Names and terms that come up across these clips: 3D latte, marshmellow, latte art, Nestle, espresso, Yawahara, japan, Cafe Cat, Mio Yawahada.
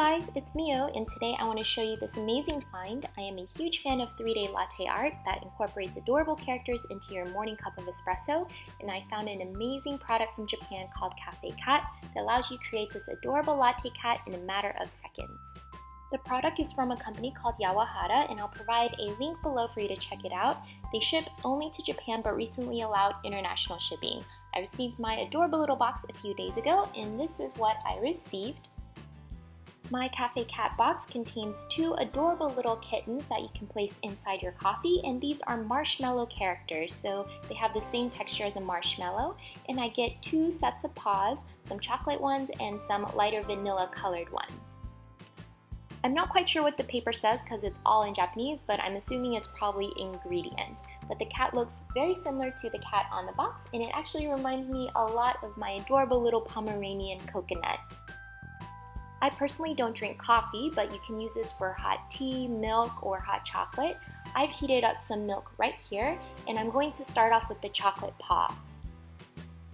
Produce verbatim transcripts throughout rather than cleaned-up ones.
guys, it's Mio, and today I want to show you this amazing find. I am a huge fan of three day latte art that incorporates adorable characters into your morning cup of espresso, and I found an amazing product from Japan called Cafe Cat that allows you to create this adorable latte cat in a matter of seconds. The product is from a company called Yawahara, and I'll provide a link below for you to check it out. They ship only to Japan but recently allowed international shipping. I received my adorable little box a few days ago, and this is what I received. My Cafe Cat box contains two adorable little kittens that you can place inside your coffee, and these are marshmallow characters, so they have the same texture as a marshmallow. And I get two sets of paws, some chocolate ones and some lighter vanilla colored ones. I'm not quite sure what the paper says because it's all in Japanese, but I'm assuming it's probably ingredients. But the cat looks very similar to the cat on the box, and it actually reminds me a lot of my adorable little Pomeranian Coconut. I personally don't drink coffee, but you can use this for hot tea, milk, or hot chocolate. I've heated up some milk right here, and I'm going to start off with the chocolate paw.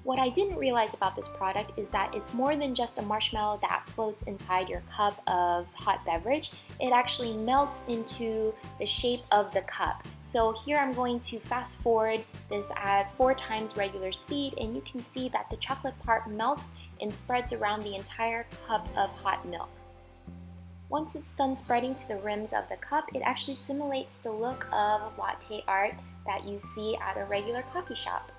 What I didn't realize about this product is that it's more than just a marshmallow that floats inside your cup of hot beverage. It actually melts into the shape of the cup. So here I'm going to fast forward this at four times regular speed, and you can see that the chocolate part melts and spreads around the entire cup of hot milk. Once it's done spreading to the rims of the cup, it actually simulates the look of latte art that you see at a regular coffee shop.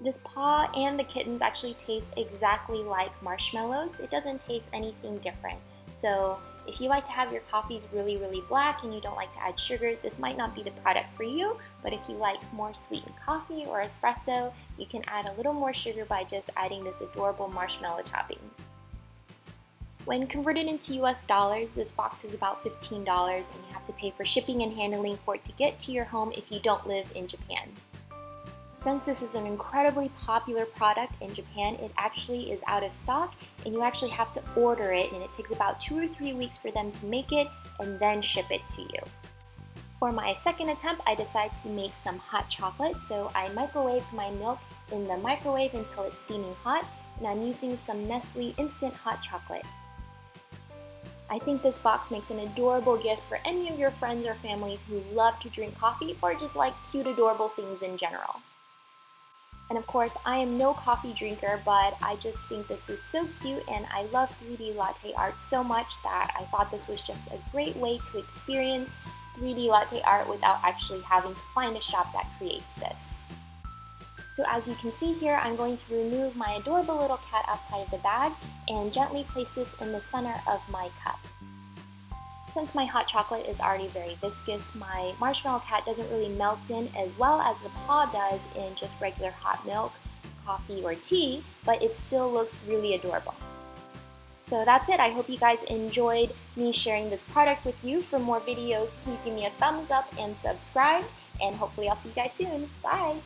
This paw and the kittens actually taste exactly like marshmallows. It doesn't taste anything different. So if you like to have your coffees really, really black and you don't like to add sugar, this might not be the product for you. But if you like more sweetened coffee or espresso, you can add a little more sugar by just adding this adorable marshmallow topping. When converted into U S dollars, this box is about fifteen dollars, and you have to pay for shipping and handling for it to get to your home if you don't live in Japan. Since this is an incredibly popular product in Japan, it actually is out of stock, and you actually have to order it, and it takes about two or three weeks for them to make it and then ship it to you. For my second attempt, I decided to make some hot chocolate, so I microwaved my milk in the microwave until it's steaming hot, and I'm using some Nestle Instant Hot Chocolate. I think this box makes an adorable gift for any of your friends or families who love to drink coffee or just like cute, adorable things in general. And of course, I am no coffee drinker, but I just think this is so cute, and I love three D latte art so much that I thought this was just a great way to experience three D latte art without actually having to find a shop that creates this. So as you can see here, I'm going to remove my adorable little cat outside of the bag and gently place this in the center of my cup. Since my hot chocolate is already very viscous, my marshmallow cat doesn't really melt in as well as the paw does in just regular hot milk, coffee, or tea, but it still looks really adorable. So that's it. I hope you guys enjoyed me sharing this product with you. For more videos, please give me a thumbs up and subscribe, and hopefully I'll see you guys soon. Bye!